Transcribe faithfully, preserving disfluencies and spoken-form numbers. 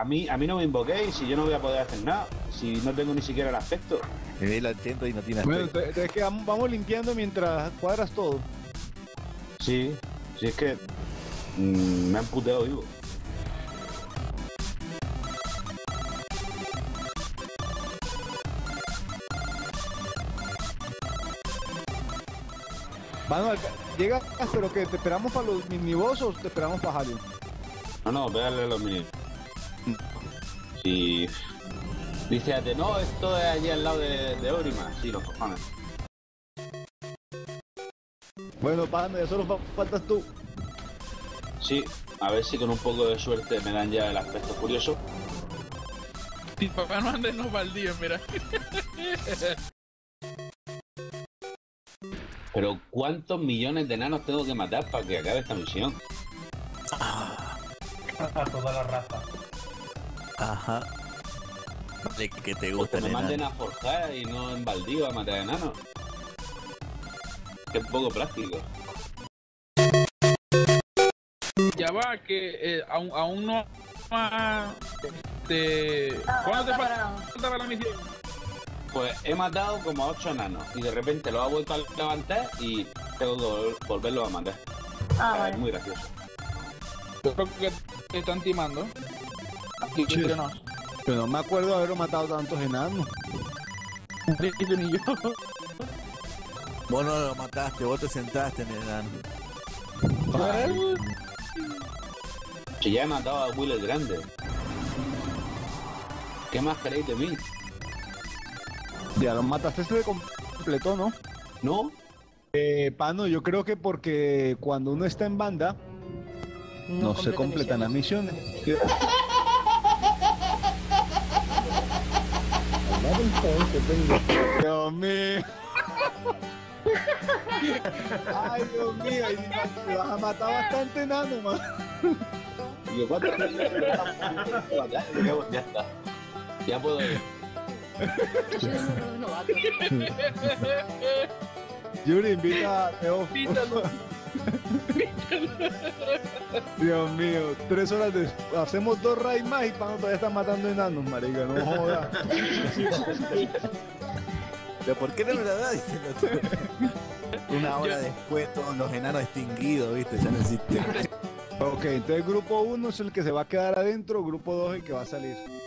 a mí, a mí no me invoquéis y yo no voy a poder hacer nada, si no tengo ni siquiera el aspecto. Y lo entiendo y no tiene aspecto. Bueno, te, te, es que vamos limpiando mientras cuadras todo. Sí, si es que mmm, me han puteado vivo. Mano, llega, pero que te esperamos para los miniboss o te esperamos para Halion. No, no, pégale los mini. Si... Sí. Dice, no, esto es allí al lado de, de Orima. Sí, los cojones. Bueno, Pano, ya solo faltas tú. Sí, a ver si con un poco de suerte me dan ya el aspecto curioso. Y papá no andes los baldíos, mira. Pero ¿cuántos millones de enanos tengo que matar para que acabe esta misión? A toda la raza. Ajá. ¿De qué te gusta el enano? Que me manden a forjar y no en baldío a matar enanos. Qué poco práctico. Ya va, que eh, aún, aún no... Este... ¿Cuándo te falta para la misión? Pues he matado como a ocho enanos y de repente lo ha vuelto a levantar y tengo que volverlo a matar. Ah, vale. Es muy gracioso. Yo creo que te están timando. Aquí, sí. No. Pero no me acuerdo haber matado tantos enanos. Ni yo. Vos no lo mataste, vos te sentaste en el enano. Ay. Si ya he matado a Will el Grande. ¿Qué más queréis de mí? Ya lo mataste, se completó, ¿no? ¿No? Eh, Pano, yo creo que porque cuando uno está en banda, no, no se completan las misiones. Dios mío. Ay, Dios mío, y vas a matar bastante enano, man. Yo cuatro ya está. Ya puedo ir. Yuri, invita a Teo. Dios mío, tres horas de... Hacemos dos raids más y Pano todavía está matando enanos, marica, no jodas. ¿Pero por qué no me la da? Una hora después todos los enanos extinguidos, viste, ya no existen. Ok, entonces grupo uno es el que se va a quedar adentro, grupo dos el que va a salir.